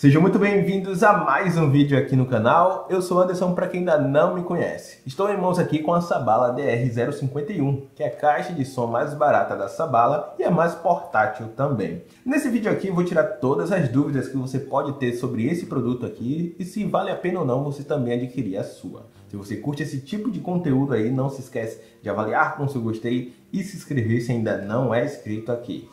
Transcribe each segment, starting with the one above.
Sejam muito bem-vindos a mais um vídeo aqui no canal. Eu sou Anderson, para quem ainda não me conhece. Estou em mãos aqui com a Sabala DR-051, que é a caixa de som mais barata da Sabala e a mais portátil também. Nesse vídeo aqui eu vou tirar todas as dúvidas que você pode ter sobre esse produto aqui e se vale a pena ou não você também adquirir a sua. Se você curte esse tipo de conteúdo aí, não se esquece de avaliar com seu gostei e se inscrever se ainda não é inscrito aqui.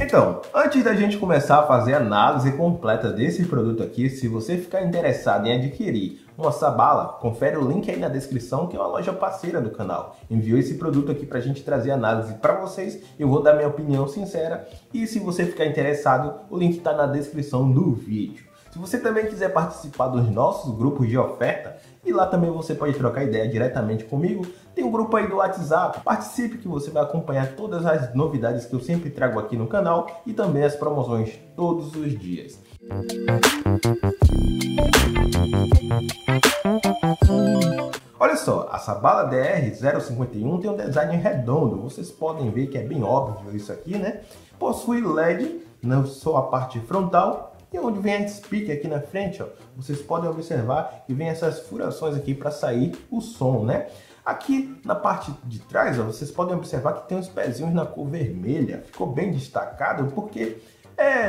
Então, antes da gente começar a fazer a análise completa desse produto aqui, se você ficar interessado em adquirir uma Sabala, confere o link aí na descrição, que é uma loja parceira do canal. Enviou esse produto aqui para a gente trazer análise para vocês, eu vou dar minha opinião sincera, e se você ficar interessado, o link está na descrição do vídeo. Se você também quiser participar dos nossos grupos de oferta, e lá também você pode trocar ideia diretamente comigo, tem um grupo aí do WhatsApp, participe que você vai acompanhar todas as novidades que eu sempre trago aqui no canal e também as promoções todos os dias. Olha só, a Sabala DR-051 tem um design redondo, vocês podem ver que é bem óbvio isso aqui, né? Possui LED, não só a parte frontal, e onde vem a speaker aqui na frente, ó, vocês podem observar que vem essas furações aqui para sair o som, né? Aqui na parte de trás, ó, vocês podem observar que tem uns pezinhos na cor vermelha. Ficou bem destacado porque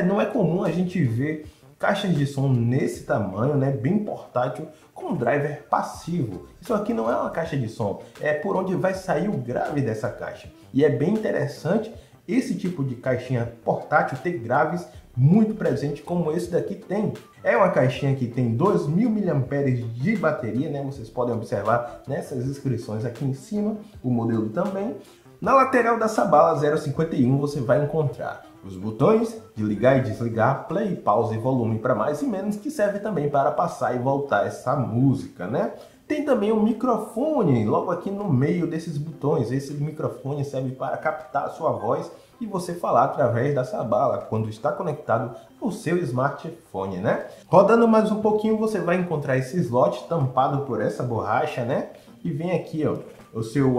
não é comum a gente ver caixas de som nesse tamanho, né? Bem portátil, com driver passivo. Isso aqui não é uma caixa de som, é por onde vai sair o grave dessa caixa. E é bem interessante esse tipo de caixinha portátil ter graves muito presente como esse daqui tem. É uma caixinha que tem 2.000 mAh de bateria, né? Vocês podem observar nessas inscrições aqui em cima, o modelo também. Na lateral da Sabala 051 você vai encontrar os botões de ligar e desligar, play, pausa e volume para mais e menos, que serve também para passar e voltar essa música, né? Tem também um microfone logo aqui no meio desses botões. Esse microfone serve para captar a sua voz e você falar através da Sabala quando está conectado ao seu smartphone, né? Rodando mais um pouquinho você vai encontrar esse slot tampado por essa borracha, né? E vem aqui, ó,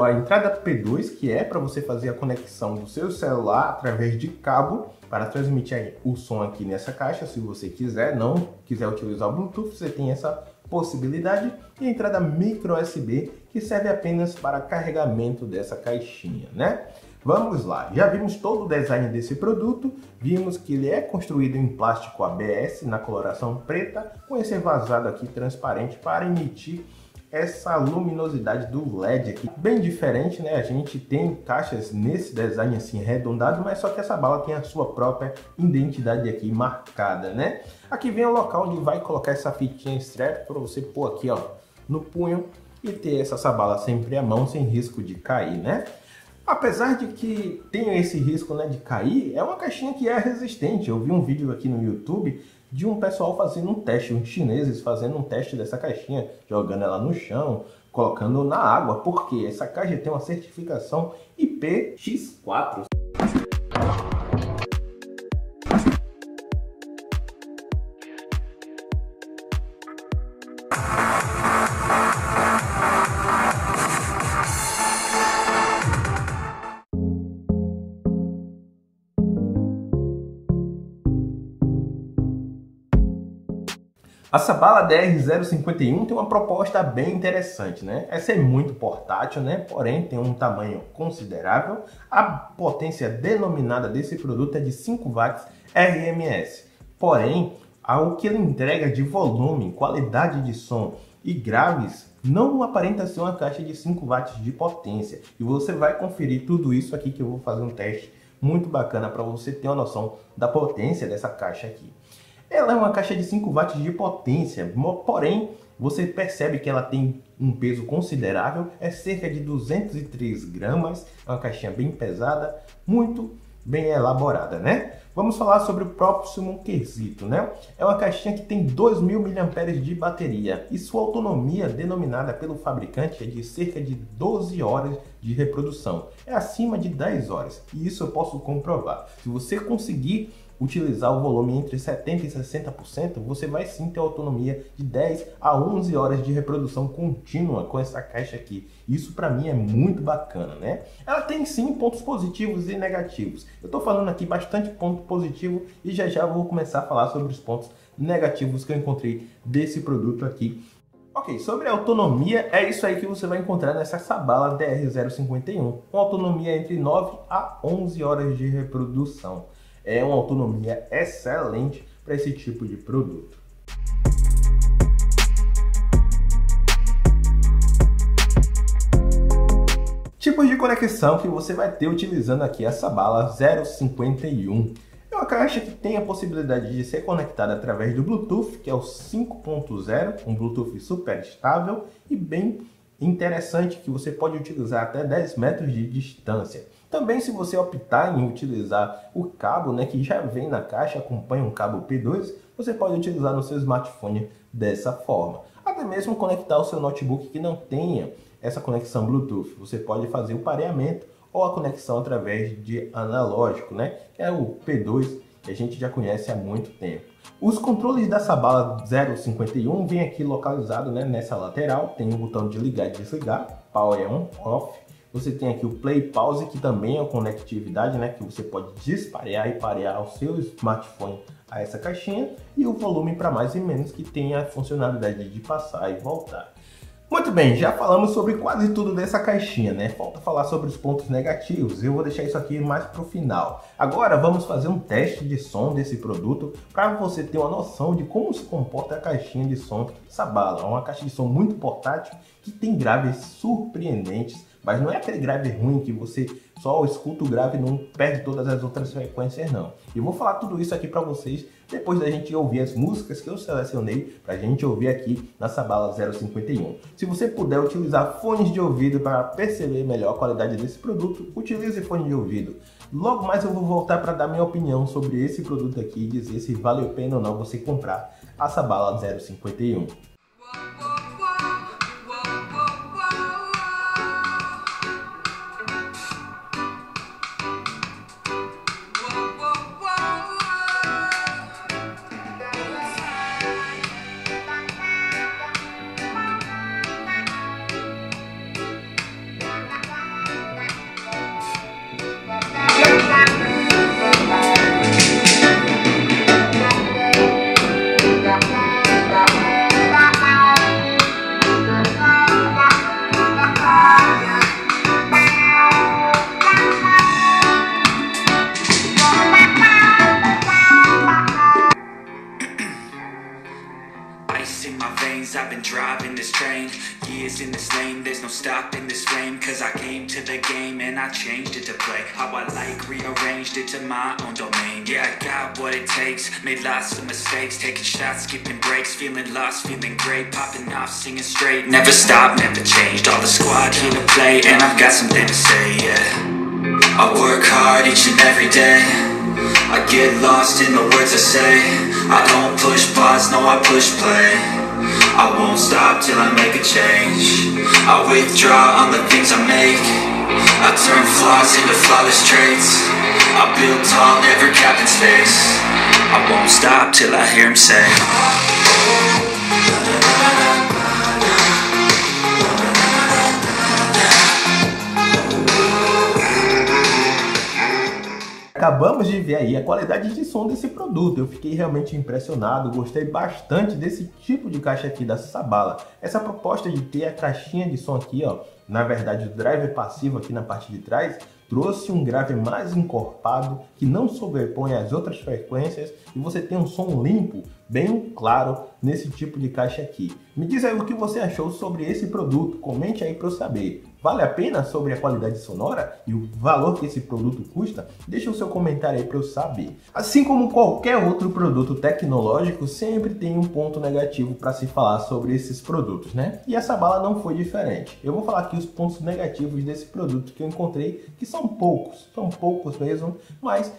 a entrada P2, que é para você fazer a conexão do seu celular através de cabo para transmitir o som aqui nessa caixa, se você quiser, não quiser utilizar o Bluetooth, você tem essa possibilidade, e a entrada micro USB, que serve apenas para carregamento dessa caixinha, né? Vamos lá, já vimos todo o design desse produto, vimos que ele é construído em plástico ABS na coloração preta, com esse vazado aqui transparente para emitir essa luminosidade do LED aqui, bem diferente, né? A gente tem caixas nesse design assim arredondado, mas só que essa Sabala tem a sua própria identidade aqui marcada, né? Aqui vem o local onde vai colocar essa fitinha strap para você pôr aqui, ó, no punho e ter essa Sabala sempre à mão, sem risco de cair, né? Apesar de que tem esse risco, né, de cair, é uma caixinha que é resistente. Eu vi um vídeo aqui no YouTube de um pessoal fazendo um teste, uns chineses fazendo um teste dessa caixinha, jogando ela no chão, colocando na água, porque essa caixa tem uma certificação IPX4. A Sabala DR-051 tem uma proposta bem interessante, né? Essa é muito portátil, né? Porém tem um tamanho considerável. A potência denominada desse produto é de 5 watts RMS. Porém, o que ele entrega de volume, qualidade de som e graves não aparenta ser uma caixa de 5 watts de potência. E você vai conferir tudo isso aqui, que eu vou fazer um teste muito bacana para você ter uma noção da potência dessa caixa aqui. Ela é uma caixa de 5 watts de potência, porém você percebe que ela tem um peso considerável, é cerca de 203 gramas, é uma caixinha bem pesada, muito bem elaborada, né? Vamos falar sobre o próximo quesito, né? É uma caixinha que tem 2.000 mAh de bateria e sua autonomia denominada pelo fabricante é de cerca de 12 horas de reprodução, é acima de 10 horas, e isso eu posso comprovar. Se você conseguir utilizar o volume entre 70% e 60%, você vai sim ter autonomia de 10 a 11 horas de reprodução contínua com essa caixa aqui. Isso para mim é muito bacana, né? Ela tem sim pontos positivos e negativos. Eu tô falando aqui bastante ponto positivo e já já vou começar a falar sobre os pontos negativos que eu encontrei desse produto aqui. Ok, sobre a autonomia, é isso aí que você vai encontrar nessa Sabala DR-051, com autonomia entre 9 a 11 horas de reprodução. É uma autonomia excelente para esse tipo de produto. Tipos de conexão que você vai ter utilizando aqui a Sabala 051. É uma caixa que tem a possibilidade de ser conectada através do Bluetooth, que é o 5.0, um Bluetooth super estável e bem interessante, que você pode utilizar até 10 metros de distância. Também, se você optar em utilizar o cabo, né, que já vem na caixa, acompanha um cabo P2, você pode utilizar no seu smartphone dessa forma. Até mesmo conectar o seu notebook que não tenha essa conexão Bluetooth, você pode fazer o pareamento ou a conexão através de analógico, né? É o P2 que a gente já conhece há muito tempo. Os controles da Sabala 051 vem aqui localizado, né, nessa lateral, tem o botão de ligar e desligar, power on, off. Você tem aqui o play pause, que também é uma conectividade, né, que você pode disparear e parear o seu smartphone a essa caixinha, e o volume para mais e menos, que tem a funcionalidade de passar e voltar. Muito bem, já falamos sobre quase tudo dessa caixinha, né? Falta falar sobre os pontos negativos, eu vou deixar isso aqui mais para o final. Agora vamos fazer um teste de som desse produto para você ter uma noção de como se comporta a caixinha de som Sabala. É uma caixa de som muito portátil que tem graves surpreendentes, mas não é aquele grave ruim que você só escuta o grave e não perde todas as outras frequências, não. E vou falar tudo isso aqui para vocês depois da gente ouvir as músicas que eu selecionei para a gente ouvir aqui na Sabala 051. Se você puder utilizar fones de ouvido para perceber melhor a qualidade desse produto, utilize fone de ouvido. Logo mais eu vou voltar para dar minha opinião sobre esse produto aqui e dizer se vale a pena ou não você comprar a Sabala 051. I've been driving this train, years in this lane, there's no stopping this flame, cause I came to the game and I changed it to play how I like, rearranged it to my own domain. Yeah, I got what it takes, made lots of mistakes, taking shots, skipping breaks, feeling lost, feeling great, popping off, singing straight, never stopped, never changed, all the squad here to play, and I've got something to say, yeah. I work hard each and every day, I get lost in the words I say. I don't push pause, no I push play. I won't stop till I make a change. I withdraw on the things I make. I turn flaws into flawless traits. I build tall, never capped in space. I won't stop till I hear him say. Acabamos de ver aí a qualidade de som desse produto, eu fiquei realmente impressionado, gostei bastante desse tipo de caixa aqui da Sabala. Essa proposta de ter a caixinha de som aqui, ó, na verdade o driver passivo aqui na parte de trás, trouxe um grave mais encorpado, que não sobrepõe as outras frequências, e você tem um som limpo, bem claro, nesse tipo de caixa aqui. Me diz aí o que você achou sobre esse produto, comente aí para eu saber. Vale a pena sobre a qualidade sonora e o valor que esse produto custa? Deixa o seu comentário aí para eu saber. Assim como qualquer outro produto tecnológico, sempre tem um ponto negativo para se falar sobre esses produtos, né? E essa Sabala não foi diferente. Eu vou falar aqui os pontos negativos desse produto que eu encontrei, que são poucos mesmo, mas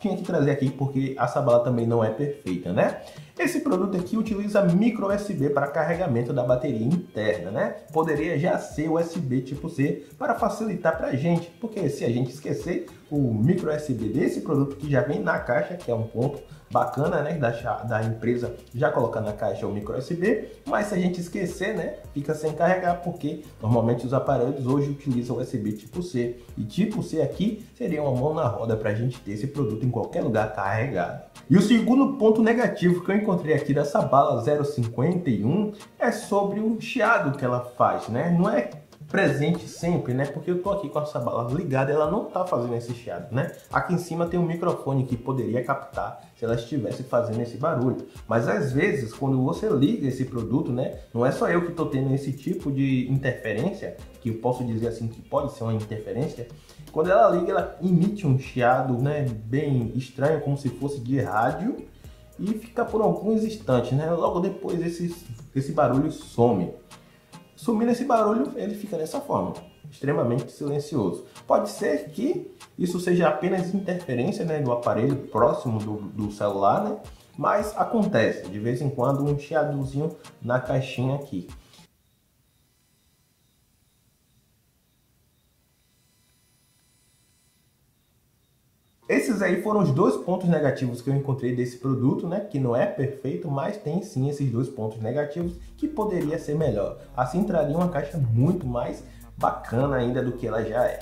tinha que trazer aqui porque a Sabala também não é perfeita, né? Esse produto aqui utiliza micro USB para carregamento da bateria interna, né? Poderia já ser USB tipo C para facilitar para a gente, porque se a gente esquecer, o micro USB desse produto, que já vem na caixa, que é um ponto bacana, né, da empresa já colocar na caixa o micro USB, mas se a gente esquecer, né, fica sem carregar, porque normalmente os aparelhos hoje utilizam USB tipo C, e tipo C aqui seria uma mão na roda para a gente ter esse produto em qualquer lugar carregado. E o segundo ponto negativo que eu encontrei aqui da Sabala 051 é sobre o chiado que ela faz, né, não é presente sempre, né? Porque eu tô aqui com a Sabala ligada, ela não tá fazendo esse chiado, né? Aqui em cima tem um microfone que poderia captar se ela estivesse fazendo esse barulho, mas às vezes quando você liga esse produto, né, não é só eu que tô tendo esse tipo de interferência, que eu posso dizer assim que pode ser uma interferência. Quando ela liga, ela emite um chiado, né, bem estranho, como se fosse de rádio, e fica por alguns instantes, né? Logo depois esse barulho some. Sumindo esse barulho, ele fica dessa forma, extremamente silencioso. Pode ser que isso seja apenas interferência, né, do aparelho próximo do celular, né? Mas acontece, de vez em quando, um chiadozinho na caixinha aqui. Esses aí foram os dois pontos negativos que eu encontrei desse produto, né? Que não é perfeito, mas tem sim esses dois pontos negativos que poderia ser melhor. Assim traria uma caixa muito mais bacana ainda do que ela já é.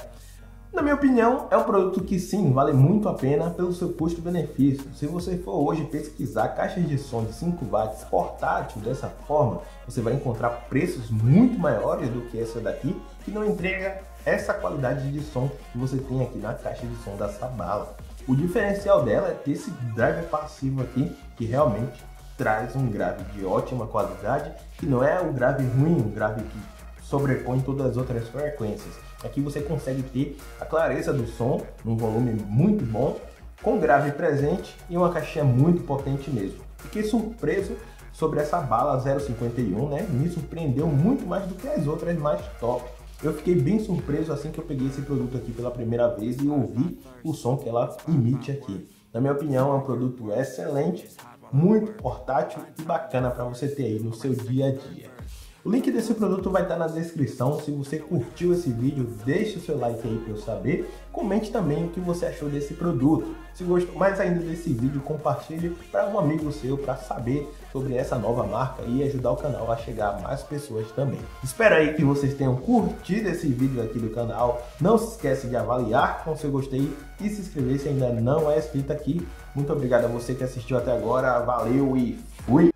Na minha opinião, é um produto que sim, vale muito a pena pelo seu custo-benefício. Se você for hoje pesquisar caixas de som de 5 watts portátil dessa forma, você vai encontrar preços muito maiores do que essa daqui, que não entrega essa qualidade de som que você tem aqui na caixa de som da Sabala. O diferencial dela é ter esse drive passivo aqui, que realmente traz um grave de ótima qualidade, que não é um grave ruim, um grave que sobrepõe todas as outras frequências. Aqui você consegue ter a clareza do som, um volume muito bom, com grave presente e uma caixinha muito potente mesmo. Fiquei surpreso sobre essa Sabala 051, né? Me surpreendeu muito mais do que as outras mais top. Eu fiquei bem surpreso assim que eu peguei esse produto aqui pela primeira vez e ouvi o som que ela emite aqui. Na minha opinião, é um produto excelente, muito portátil e bacana para você ter aí no seu dia a dia. O link desse produto vai estar na descrição. Se você curtiu esse vídeo, deixe o seu like aí para eu saber. Comente também o que você achou desse produto. Se gostou mais ainda desse vídeo, compartilhe para um amigo seu para saber sobre essa nova marca e ajudar o canal a chegar a mais pessoas também. Espero aí que vocês tenham curtido esse vídeo aqui do canal. Não se esquece de avaliar com seu gostei e se inscrever se ainda não é inscrito aqui. Muito obrigado a você que assistiu até agora. Valeu e fui!